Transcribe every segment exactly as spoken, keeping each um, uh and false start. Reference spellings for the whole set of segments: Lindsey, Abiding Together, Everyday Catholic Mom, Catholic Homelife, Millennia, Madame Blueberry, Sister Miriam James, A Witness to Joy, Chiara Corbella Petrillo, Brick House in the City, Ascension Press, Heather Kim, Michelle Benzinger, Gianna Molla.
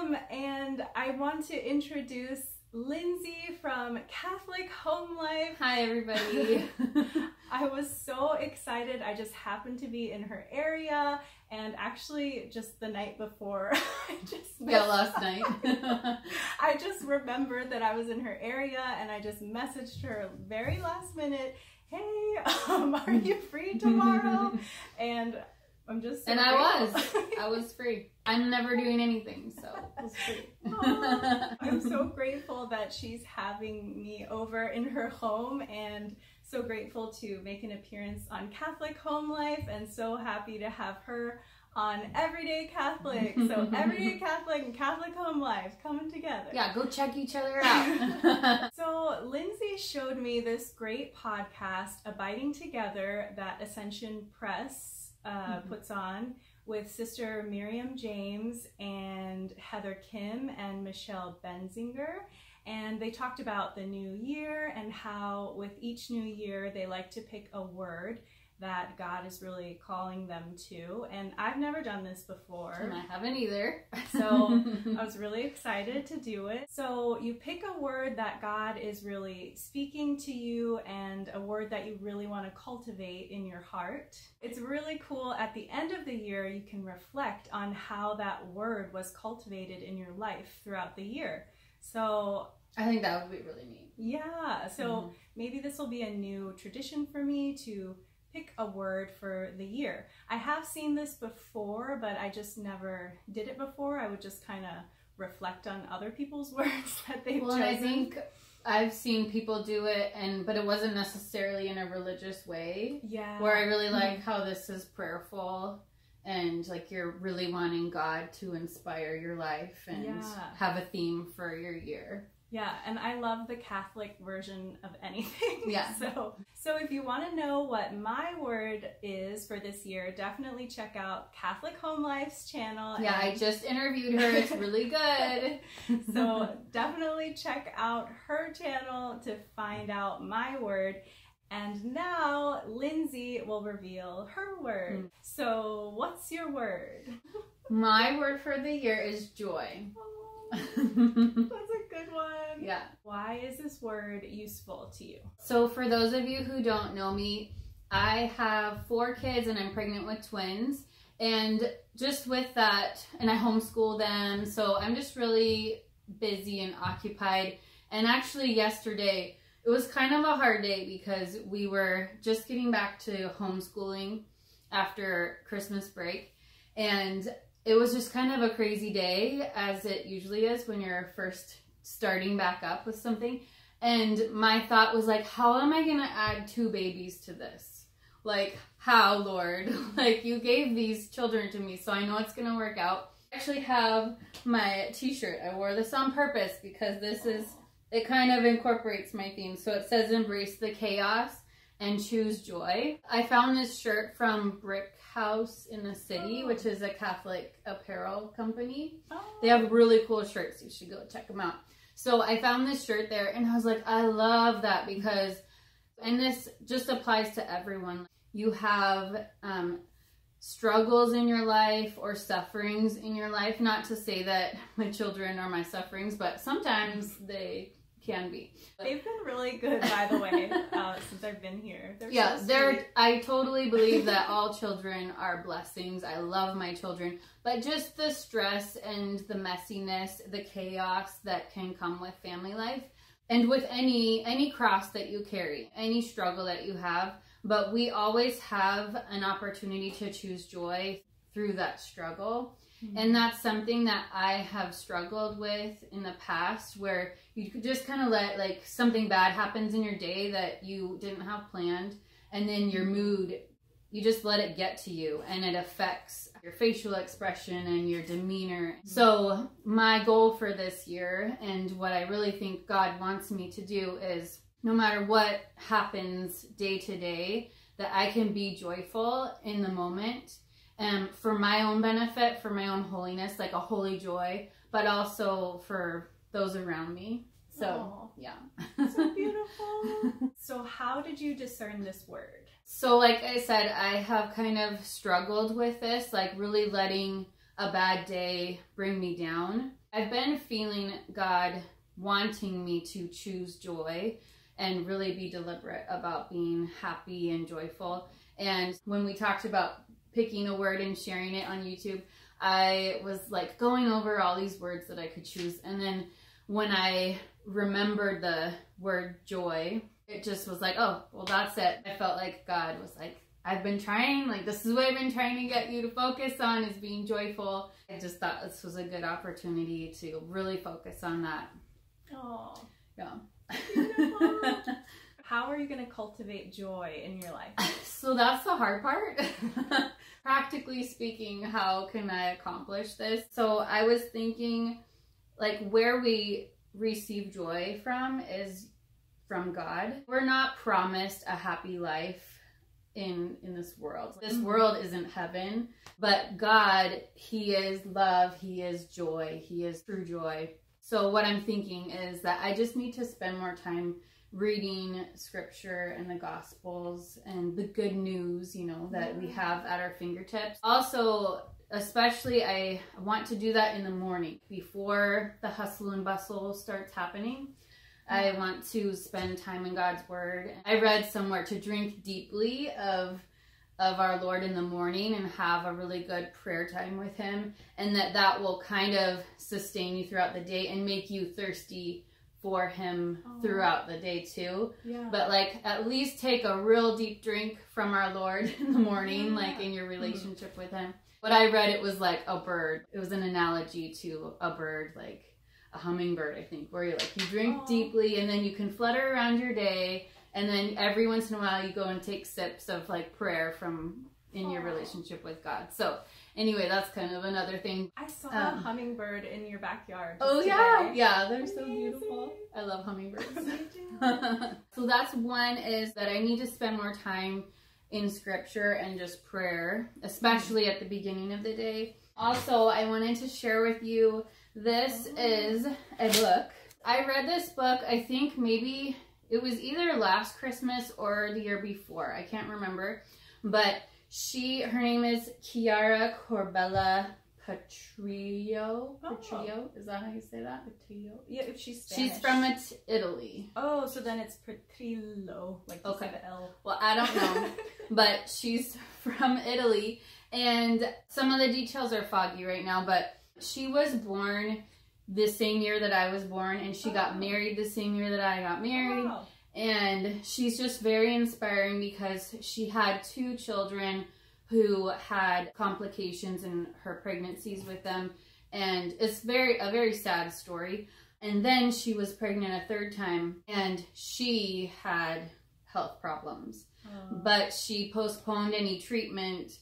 Welcome, and I want to introduce Lindsey from Catholic Homelife. Hi everybody. I was so excited. I just happened to be in her area, and actually just the night before I just yeah last night I just remembered that I was in her area, and I just messaged her very last minute, hey, um, are you free tomorrow? And I'm just so and grateful. I was. I was free. I'm never doing anything, so I was free. Aww. I'm so grateful that she's having me over in her home, and so grateful to make an appearance on Catholic Home Life, and so happy to have her on Everyday Catholic. So Everyday Catholic and Catholic Home Life coming together. Yeah, go check each other out. So Lindsey showed me this great podcast, Abiding Together, that Ascension Press Uh, mm-hmm. puts on with Sister Miriam James and Heather Kim and Michelle Benzinger, and they talked about the new year and how with each new year they like to pick a word that God is really calling them to. And I've never done this before, and I haven't either, so I was really excited to do it. So you pick a word that God is really speaking to you, and a word that you really want to cultivate in your heart. It's really cool. At the end of the year, you can reflect on how that word was cultivated in your life throughout the year. So I think that would be really neat. Yeah. So mm-hmm. maybe this will be a new tradition for me, to pick a word for the year. I have seen this before, but I just never did it before. I would just kind of reflect on other people's words that they've well, chosen. Well, I think I've seen people do it, and but it wasn't necessarily in a religious way. Yeah. Where I really like how this is prayerful, and like you're really wanting God to inspire your life and yeah. have a theme for your year. Yeah, and I love the Catholic version of anything. Yeah. So, so if you want to know what my word is for this year, definitely check out Catholic Home Life's channel. Yeah, and I just interviewed her. It's really good. So definitely check out her channel to find out my word. And now Lindsey will reveal her word. Mm. So what's your word? My word for the year is joy. That's a good one. Yeah. Why is this word useful to you? So for those of you who don't know me, I have four kids and I'm pregnant with twins. And just with that, and I homeschool them, so I'm just really busy and occupied. And actually yesterday, it was kind of a hard day because we were just getting back to homeschooling after Christmas break. And it was just kind of a crazy day, as it usually is when you're first starting back up with something. And my thought was like, how am I going to add two babies to this? Like, how, Lord? Like, you gave these children to me, so I know it's going to work out. I actually have my t-shirt. I wore this on purpose because this is, it kind of incorporates my theme. So it says, embrace the chaos and choose joy. I found this shirt from Brick House in the City, which is a Catholic apparel company. Oh. They have really cool shirts. You should go check them out. So I found this shirt there, and I was like, I love that, because, and this just applies to everyone. You have um, struggles in your life or sufferings in your life. Not to say that my children are my sufferings, but sometimes they can be. They've been really good, by the way, uh, since I've been here. They're yeah, so they're, I totally believe that all children are blessings. I love my children, but just the stress and the messiness, the chaos that can come with family life, and with any any cross that you carry, any struggle that you have. But we always have an opportunity to choose joy through that struggle. Mm-hmm. And that's something that I have struggled with in the past, where you could just kind of let, like, something bad happens in your day that you didn't have planned, and then your mood, you just let it get to you, and it affects your facial expression and your demeanor. Mm-hmm. So my goal for this year, and what I really think God wants me to do, is no matter what happens day to day, that I can be joyful in the moment. Um, for my own benefit, for my own holiness, like a holy joy, but also for those around me. So, aww, yeah. So beautiful. So how did you discern this word? So like I said, I have kind of struggled with this, like really letting a bad day bring me down. I've been feeling God wanting me to choose joy and really be deliberate about being happy and joyful. And when we talked about picking a word and sharing it on YouTube, I was like going over all these words that I could choose. And then when I remembered the word joy, it just was like, oh, well, that's it. I felt like God was like, I've been trying, like this is what I've been trying to get you to focus on, is being joyful. I just thought this was a good opportunity to really focus on that. Oh, yeah. How are you going to cultivate joy in your life? So that's the hard part. Practically speaking, how can I accomplish this? So I was thinking, like, where we receive joy from is from God. We're not promised a happy life in in this world. This world isn't heaven, but God, he is love, he is joy, he is true joy. So what I'm thinking is that I just need to spend more time reading scripture and the gospels and the good news, you know, that we have at our fingertips. Also, especially, I want to do that in the morning before the hustle and bustle starts happening. I want to spend time in God's word. I read somewhere to drink deeply of of our Lord in the morning and have a really good prayer time with him, and that that will kind of sustain you throughout the day and make you thirsty for him oh. throughout the day too. Yeah. But like at least take a real deep drink from our Lord in the morning, yeah. like in your relationship mm-hmm. with him. But I read it was like a bird. It was an analogy to a bird, like a hummingbird, I think, where you're like, you drink oh. deeply and then you can flutter around your day, and then every once in a while you go and take sips of like prayer from in oh. your relationship with God. So anyway, that's kind of another thing. I saw um, a hummingbird in your backyard. Oh today. yeah, yeah, they're Amazing. So beautiful. I love hummingbirds. So that's one, is that I need to spend more time in scripture and just prayer, especially at the beginning of the day. Also, I wanted to share with you, this is a book. I read this book, I think maybe it was either last Christmas or the year before. I can't remember. But she, her name is Chiara Corbella Petrillo. Oh. Petrillo? Is that how you say that? Petrillo? Yeah, if she's Spanish. She's from it, Italy. Oh, so then it's Petrillo. Like you okay. say the L. Well, I don't know. But she's from Italy. And some of the details are foggy right now, but she was born the same year that I was born, and she oh. got married the same year that I got married. Wow. And she's just very inspiring because she had two children who had complications in her pregnancies with them. And it's very a very sad story. And then she was pregnant a third time, and she had health problems. Oh. But she postponed any treatment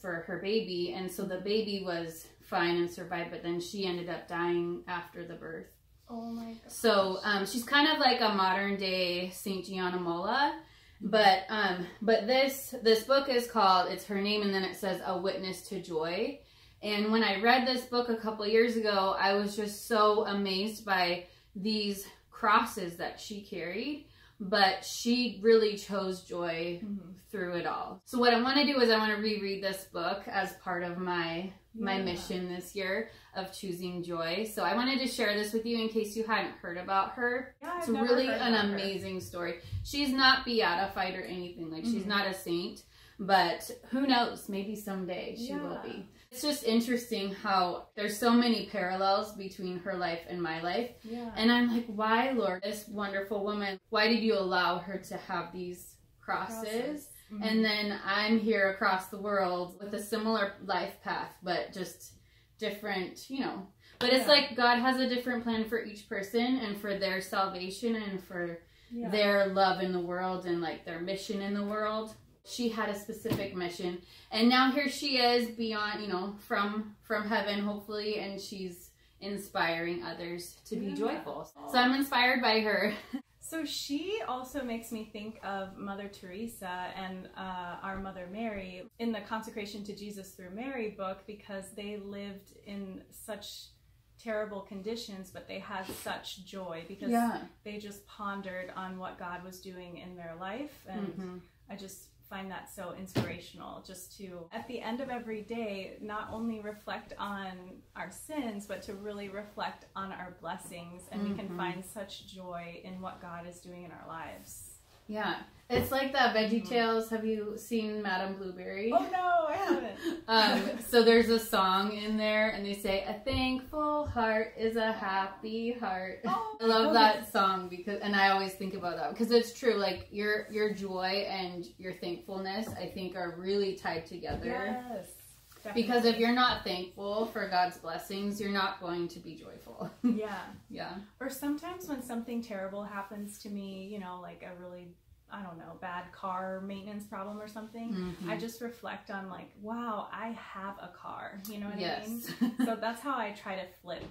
for her baby, and so the baby was fine and survived, but then she ended up dying after the birth. Oh my gosh. So um, she's kind of like a modern day Saint Gianna Molla, but um, but this this book is called, it's her name, and then it says A Witness to Joy. And when I read this book a couple years ago, I was just so amazed by these crosses that she carried, but she really chose joy mm-hmm. through it all. So what I want to do is I want to reread this book as part of my my yeah. mission this year of choosing joy. So I wanted to share this with you in case you hadn't heard about her. Yeah, it's really an amazing story. She's not beatified or anything, like mm-hmm. she's not a saint, but who knows, maybe someday she yeah. will be. It's just interesting how there's so many parallels between her life and my life. Yeah. And I'm like, why, Lord, this wonderful woman, why did you allow her to have these crosses? crosses. Mm-hmm. And then I'm here across the world with a similar life path, but just different, you know. But it's yeah. like God has a different plan for each person and for their salvation and for yeah. their love in the world and like their mission in the world. She had a specific mission, and now here she is beyond, you know, from from heaven, hopefully, and she's inspiring others to be yeah. joyful. So I'm inspired by her. So she also makes me think of Mother Teresa and uh, our Mother Mary in the Consecration to Jesus Through Mary book, because they lived in such terrible conditions, but they had such joy because yeah. they just pondered on what God was doing in their life. And mm-hmm. I just find that so inspirational, just to, at the end of every day, not only reflect on our sins, but to really reflect on our blessings, and mm-hmm. we can find such joy in what God is doing in our lives. Yeah, it's like the Veggie Tales. Mm-hmm. Have you seen Madame Blueberry? Oh no, I haven't. um, so there's a song in there, and they say, "A thankful heart is a happy heart." Oh, I love that song because, and I always think about that because it's true. Like your your joy and your thankfulness, I think, are really tied together. Yes. Definitely. Because if you're not thankful for God's blessings, you're not going to be joyful. Yeah. Yeah. Or sometimes when something terrible happens to me, you know, like a really, I don't know, bad car maintenance problem or something, mm-hmm. I just reflect on like, wow, I have a car. You know what yes. I mean? So that's how I try to flip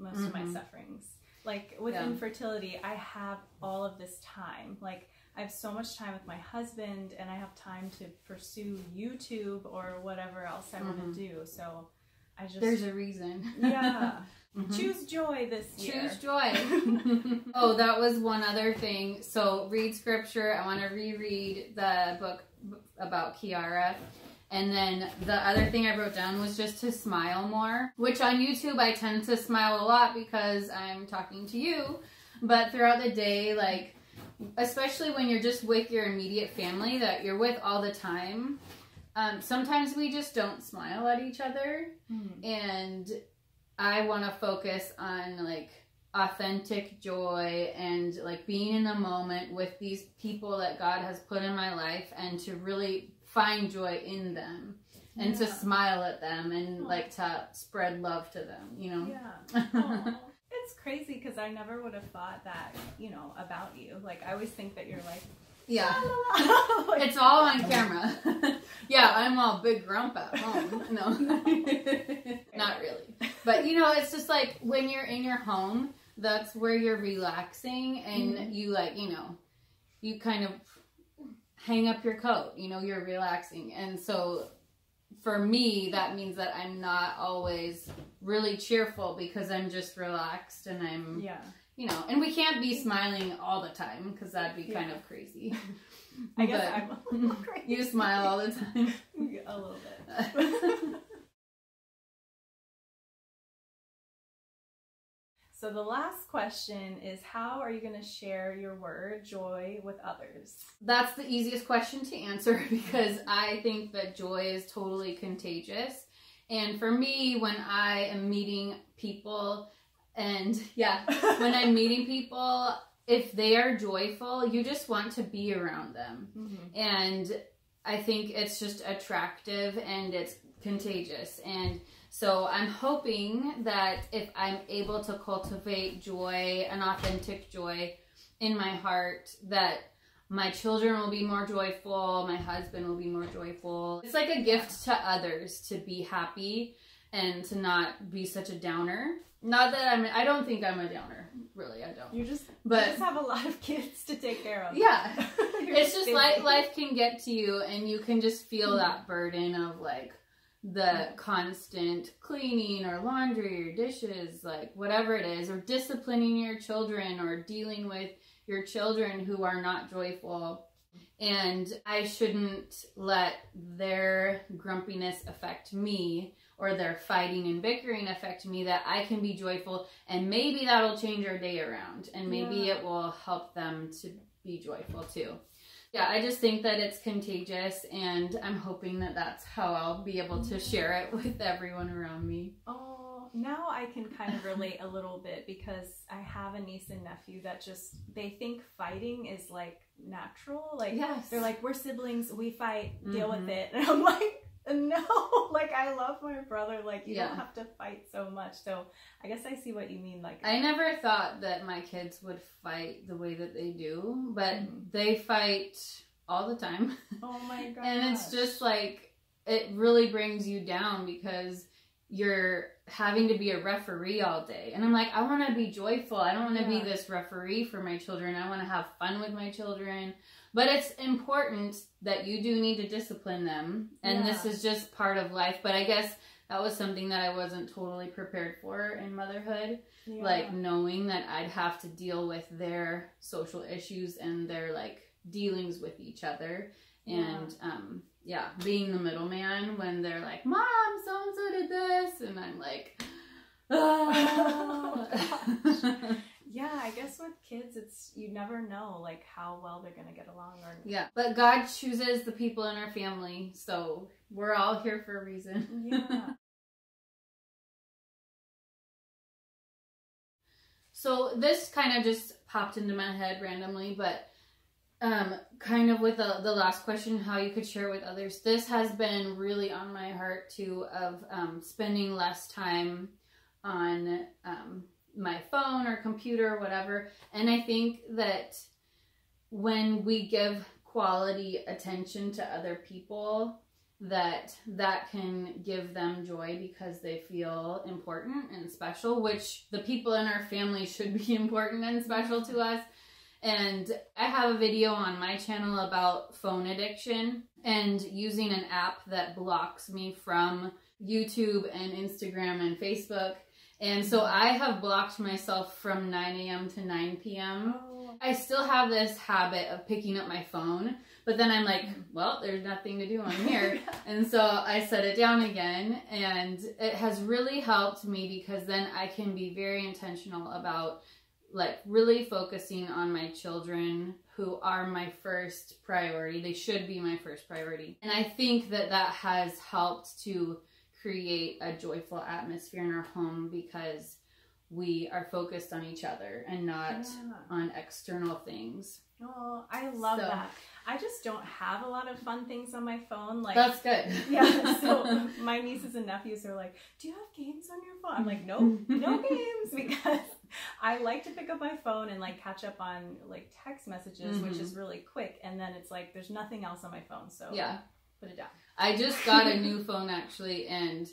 most mm-hmm. of my sufferings. Like with yeah. infertility, I have all of this time. Like I have so much time with my husband, and I have time to pursue YouTube or whatever else I mm-hmm. want to do. So I just... There's a reason. Yeah. Mm-hmm. Choose joy this year. Choose joy. Oh, that was one other thing. So read scripture. I want to reread the book about Chiara. And then the other thing I wrote down was just to smile more, which on YouTube I tend to smile a lot because I'm talking to you. But throughout the day, like, especially when you're just with your immediate family that you're with all the time, um, sometimes we just don't smile at each other. Mm-hmm. And I want to focus on like authentic joy and like being in the moment with these people that God has put in my life, and to really find joy in them and yeah. to smile at them and Aww. Like to spread love to them, you know? Yeah. It's crazy because I never would have thought that, you know, about you. Like, I always think that you're like, yeah, like, it's all on camera. Yeah, I'm all big grump at home. No, not really. But, you know, it's just like when you're in your home, that's where you're relaxing, and mm-hmm. you like, you know, you kind of hang up your coat, you know, you're relaxing. And so for me, that means that I'm not always really cheerful because I'm just relaxed, and I'm, yeah. you know, and we can't be smiling all the time because that'd be yeah. kind of crazy. I guess I'm a little crazy. You smile all the time. A little bit. So the last question is, how are you going to share your word, joy, with others? That's the easiest question to answer because I think that joy is totally contagious. And for me, when I am meeting people and yeah, when I'm meeting people, if they are joyful, you just want to be around them. Mm-hmm. And I think it's just attractive and it's contagious. And so I'm hoping that if I'm able to cultivate joy, an authentic joy in my heart, that my children will be more joyful, my husband will be more joyful. It's like a gift to others to be happy and to not be such a downer. Not that I'm, I don't think I'm a downer. Really, I don't. You just, but, you just have a lot of kids to take care of. Yeah. It's just like life can get to you, and you can just feel mm-hmm. that burden of like, the constant cleaning or laundry or dishes, like whatever it is, or disciplining your children or dealing with your children who are not joyful. And I shouldn't let their grumpiness affect me, or their fighting and bickering affect me, that I can be joyful, and maybe that'll change our day around, and maybe yeah. it will help them to be joyful too. Yeah, I just think that it's contagious, and I'm hoping that that's how I'll be able to share it with everyone around me. Oh, now I can kind of relate a little bit because I have a niece and nephew that just, they think fighting is like natural. Like yes. they're like, we're siblings, we fight, deal mm-hmm. with it. And I'm like, no, like I love my brother, like you yeah. don't have to fight so much. So I guess I see what you mean. Like I never thought that my kids would fight the way that they do, but mm-hmm. they fight all the time. Oh my god. And it's just like, it really brings you down because you're having to be a referee all day. And I'm like, I want to be joyful. I don't want to yeah. be this referee for my children. I want to have fun with my children. But it's important that you do need to discipline them. And yeah. this is just part of life. But I guess that was something that I wasn't totally prepared for in motherhood. Yeah. Like knowing that I'd have to deal with their social issues and their like dealings with each other. And yeah. um yeah, being the middleman when they're like, Mom, so and so did this, and I'm like, oh, oh. Yeah, I guess with kids, it's, you never know, like, how well they're going to get along or not. Yeah, but God chooses the people in our family, so we're all here for a reason. Yeah. So this kind of just popped into my head randomly, but um, kind of with the, the last question, how you could share with others, this has been really on my heart, too, of um, spending less time on um my phone or computer or whatever. And I think that when we give quality attention to other people, that that can give them joy because they feel important and special, which the people in our family should be important and special to us. And I have a video on my channel about phone addiction and using an app that blocks me from YouTube and Instagram and Facebook. And so I have blocked myself from nine A M to nine P M Oh. I still have this habit of picking up my phone, but then I'm like, well, there's nothing to do on here. Yeah. And so I set it down again, and it has really helped me because then I can be very intentional about, like, really focusing on my children, who are my first priority. They should be my first priority. And I think that that has helped to create a joyful atmosphere in our home because we are focused on each other and not yeah. on external things. Oh, I love so, that. I just don't have a lot of fun things on my phone. Like, that's good. Yeah. So my nieces and nephews are like, do you have games on your phone? I'm like, nope, no games, because I like to pick up my phone and, like, catch up on, like, text messages, mm-hmm. which is really quick. And then it's like, there's nothing else on my phone. So yeah. Put it down. I just got a new phone, actually, and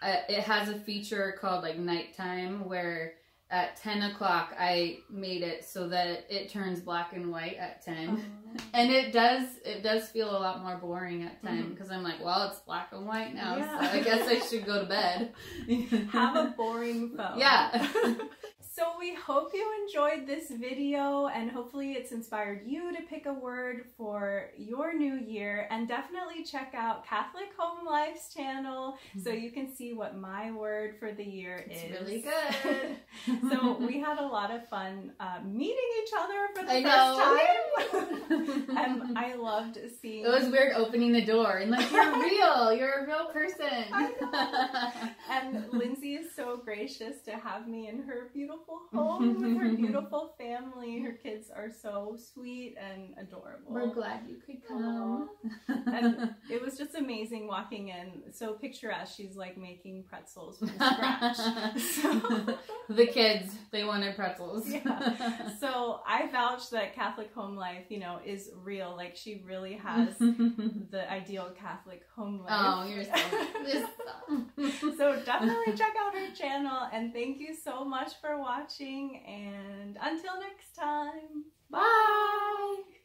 uh, it has a feature called, like, nighttime, where at ten o'clock I made it so that it turns black and white at ten. Oh. And it does it does feel a lot more boring at ten because mm-hmm. I'm like, well, it's black and white now, yeah. so I guess I should go to bed. Have a boring phone. Yeah. So we hope you enjoyed this video, and hopefully it's inspired you to pick a word for your new year. And definitely check out Catholic Home Life's channel so you can see what my word for the year is. It's really good. So we had a lot of fun uh, meeting each other for the I first know. time. And I loved seeing... It was weird opening the door and like, you're real. You're a real person. I know. And Lindsey is so gracious to have me in her beautiful home with her beautiful family. Her kids are so sweet and adorable. We're glad you could come. And it was just amazing walking in. So picturesque. She's like making pretzels from scratch. So, the kids, they wanted pretzels. Yeah. So I vouch that Catholic Home Life, you know, is real. Like, she really has the ideal Catholic home life. Oh, you're so So definitely check out her channel, and thank you so much for watching. watching, and until next time, bye!